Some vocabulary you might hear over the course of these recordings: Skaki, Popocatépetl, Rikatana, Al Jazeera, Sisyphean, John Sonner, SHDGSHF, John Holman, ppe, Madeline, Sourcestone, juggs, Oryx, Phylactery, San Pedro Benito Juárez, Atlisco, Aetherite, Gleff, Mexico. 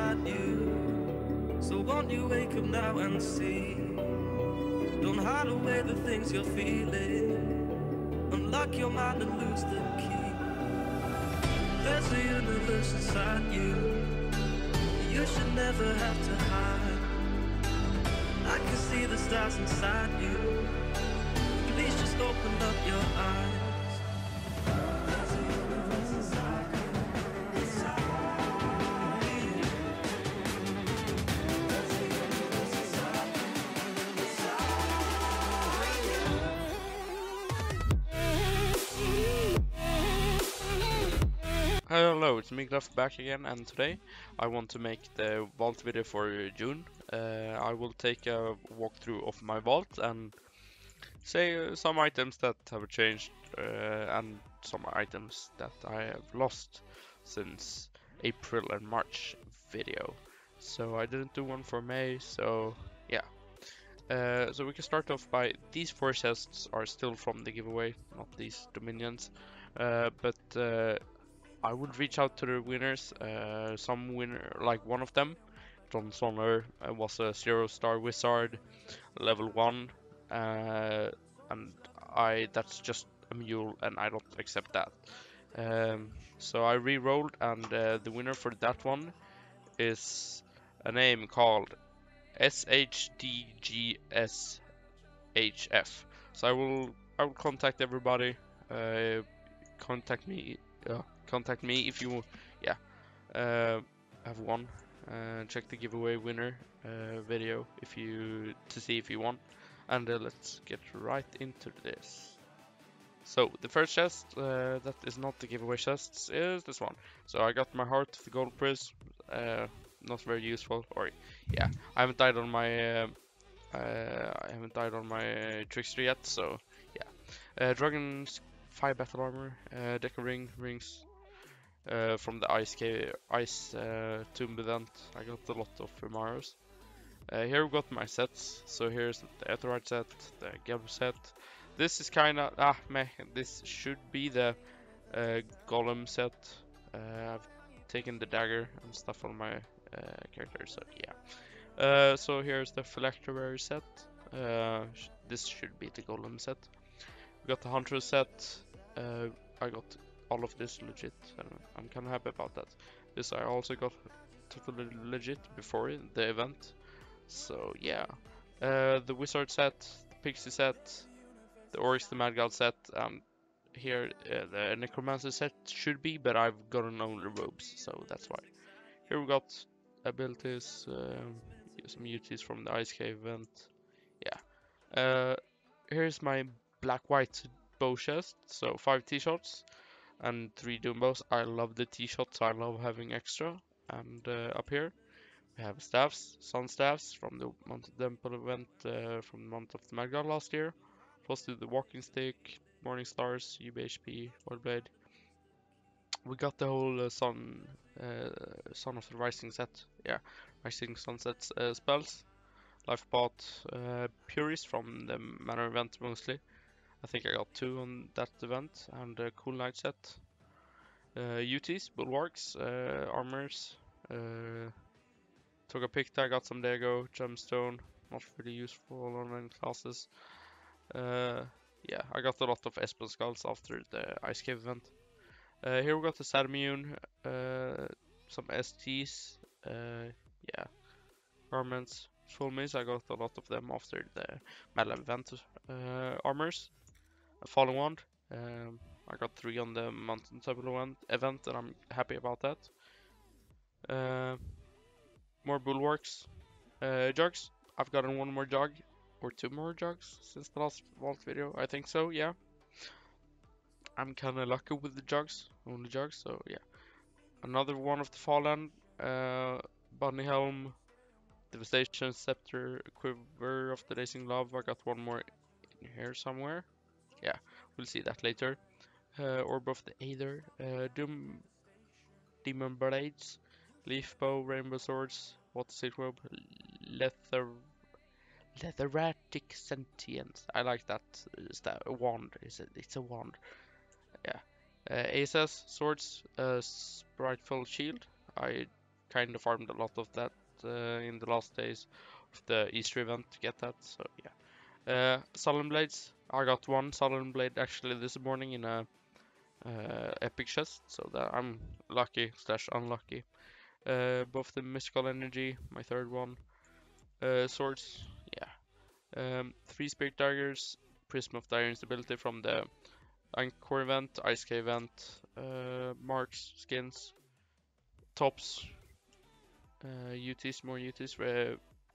I knew. So won't you wake up now and see? Don't hide away the things you're feeling. Unlock your mind and lose the key. There's a universe inside you. You should never have to hide. I can see the stars inside you. Please just open up your eyes. Hello, it's me Gleff back again, and today I want to make the vault video for June. I will take a walkthrough of my vault and say some items that have changed and some items that I have lost since April and March video. So I didn't do one for May, so yeah. So we can start off by these four chests are still from the giveaway, not these dominions, but I would reach out to the winners. Some winner, like one of them, John Sonner, was a 0-star wizard, level 1, and that's just a mule, and I don't accept that. So I re-rolled, and the winner for that one is a name called SHDGSHF. So I will contact everybody. Contact me. Contact me if you have won. Check the giveaway winner video if you to see if you won, and let's get right into this. So the first chest that is not the giveaway chests is this one. So I got my heart, the gold prize, not very useful. Or yeah, I haven't died on my trickster yet. So yeah, dragons. 5 battle armor, deco rings from the ice tomb event. I got a lot of Primaros. Here we got my sets. So here's the Aetherite set, the Gab set. This is kinda meh. This should be the Golem set. I've taken the dagger and stuff on my character, so yeah. So here's the Phylactery set. This should be the Golem set. We got the Hunter set. I got all of this legit, and I'm kind of happy about that. This I also got totally legit before the event, so yeah. The Wizard set, the Pixie set, the Oryx, the Mad God set, here the Necromancer set should be, but I've gotten only robes, so that's why. Here we got abilities, some UTs from the Ice Cave event, yeah. Here's my black-white bow chest, so 5 T-shots and 3 doom bows. I love the T-shots, I love having extra. And up here we have staffs, sun staffs from the Mount of Temple event, from the Mount of the Mad God last year. Plus to the walking stick, morning stars, UBHP, oil blade. We got the whole sun of the rising set, yeah, rising sunsets spells. Life Pot, Puris from the Manor event mostly. I think I got 2 on that event, and a Cool Knight set. UTs, Bulwarks, Armors, Togapicta, got some Dago, Gemstone, not really useful on many classes. Yeah, I got a lot of Espen Skulls after the Ice Cave event. Here we got the Sadmune, some STs, yeah, Garments, Full Maze. I got a lot of them after the Madeline event. Armors, a Fallen Wand. I got 3 on the Mountain Temple event, and I'm happy about that. More Bulwarks, Jugs. I've gotten 1 more Jug, or 2 more Jugs since the last vault video, I think so, yeah. I'm kinda lucky with the Jugs, only Jugs, so yeah. Another one of the Fallen, Bunny Helm, Devastation, Scepter, Quiver of the Dazing Love. I got 1 more in here somewhere. Yeah, we'll see that later. Orb of the Aether, Doom, Demon Blades, Leaf Bow, Rainbow Swords, Water Seed Robe, Leatheratic Sentience. I like that. Is that a wand? It's a wand. Yeah. Aces, Swords, Spriteful Shield. I kind of farmed a lot of that in the last days of the Easter event to get that, so yeah. Sullen Blades, I got one Sullen Blade actually this morning in a epic chest, so that I'm lucky slash unlucky. Both the mystical energy, my third one, swords, yeah. 3 Spirit Daggers, Prism of Dire Instability from the Anchor event, Ice Cave event, marks, skins, tops, UTs, more UTs,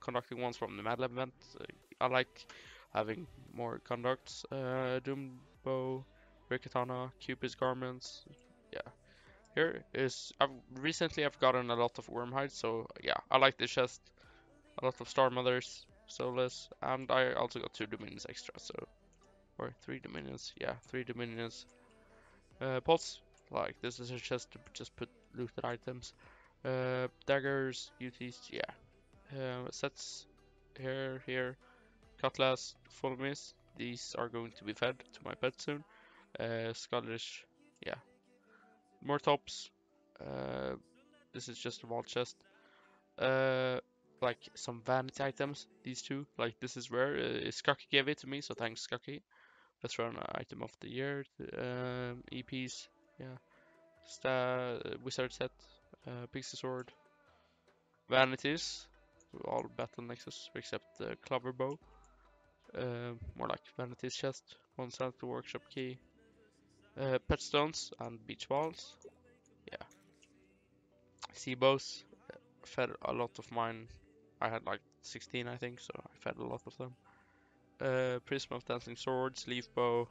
conducting ones from the Mad Lab event. I like having more conducts. Doom Bow, Rikatana, Cupid's Garments. Yeah. Here is, I've recently gotten a lot of Wormhide, so yeah, I like the chest. A lot of Star Mothers, Soulless, and I also got 2 Dominions extra, so, or 3 Dominions, yeah, 3 Dominions. Pots, like, this is a chest to just put looted items. Daggers, UTs, yeah. Sets, here, Cutlass, Full Miss, these are going to be fed to my pet soon. Scottish, yeah. More tops, this is just a vault chest. Like some vanity items, these two, like this is rare, Skaki gave it to me, so thanks Skaki. Let's run item of the year, EPs, yeah. Wizard set, Pixie Sword, vanities, all Battle Nexus except the Clover Bow. More like vanities chest, 1 Sanity Workshop key, pet stones and beach balls, yeah. Sea bows, fed a lot of mine. I had like 16 I think, so I fed a lot of them. Prism of Dancing Swords, Leaf Bow,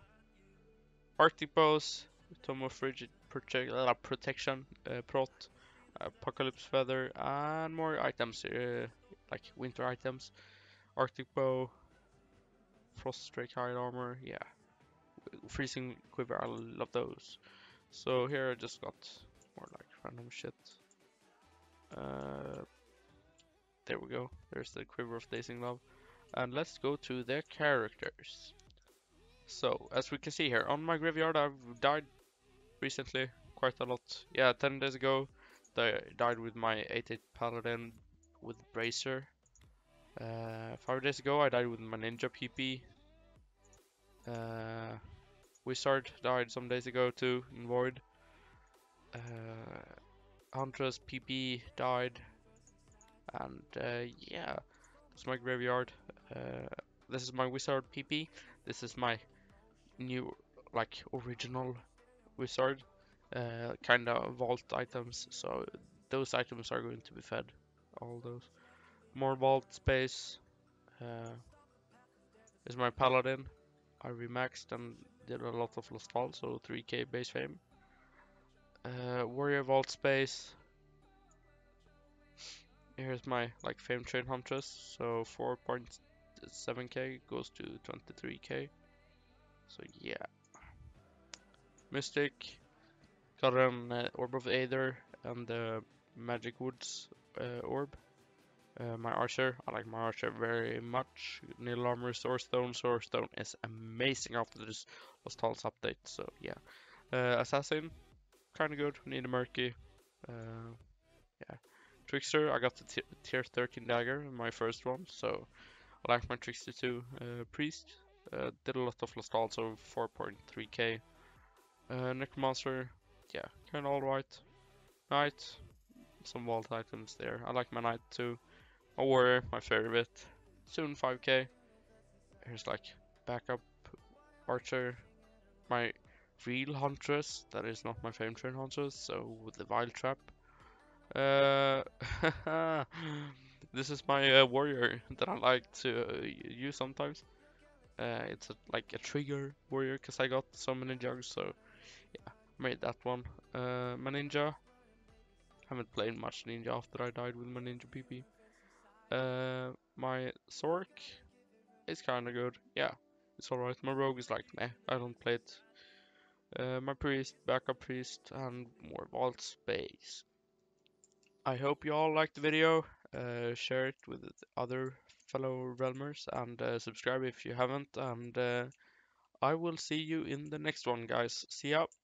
Arctic Bows, Tome of Frigid Protection, Prot, Apocalypse Feather, and more items, like winter items. Arctic Bow, Froststrike Hide Armor, yeah. Freezing Quiver, I love those. So here I just got more like random shit. There we go, there's the Quiver of Dazing Love, and let's go to their characters. So as we can see here on my graveyard, I've died recently quite a lot. Yeah, 10 days ago I died with my 8/8 Paladin with Bracer. 5 days ago I died with my Ninja PP. Wizard died some days ago too in Void. Huntress PP died, and yeah, that's my graveyard. This is my Wizard PP. This is my new, like, original Wizard, kind of vault items. So those items are going to be fed. All those more vault space. This is my Paladin. I remaxed and did a lot of Lost Vault, so 3k base fame. Warrior vault space. Here's my like Fame Train Huntress, so 4.7k goes to 23k. So yeah. Mystic, got an Orb of Aether and the Magic Woods orb. My Archer, I like my Archer very much. Nil Armor, Sourcestone. Sourcestone is amazing after this Lost Vault update. So yeah. Assassin, kind of good. Need a Murky. Yeah. Trickster, I got the tier 13 dagger, my first one, so I like my Trickster too. Priest, did a lot of Lost Vault, so 4.3k. Necromancer, yeah, kind of alright. Knight, some vault items there. I like my Knight too. A Warrior, my favorite. Soon 5k. Here's like backup Archer. My real Huntress, that is not my Fame Train Huntress, so with the Vile Trap. This is my Warrior that I like to use sometimes. It's like a trigger Warrior because I got so many jugs, so yeah, made that one. My Ninja, haven't played much Ninja after I died with my Ninja PP. My Sork is kinda good, yeah, it's alright. My Rogue is like meh, I don't play it. My Priest, backup Priest, and more vault space. I hope you all liked the video. Share it with other fellow Realmers, and subscribe if you haven't, and I will see you in the next one, guys. See ya!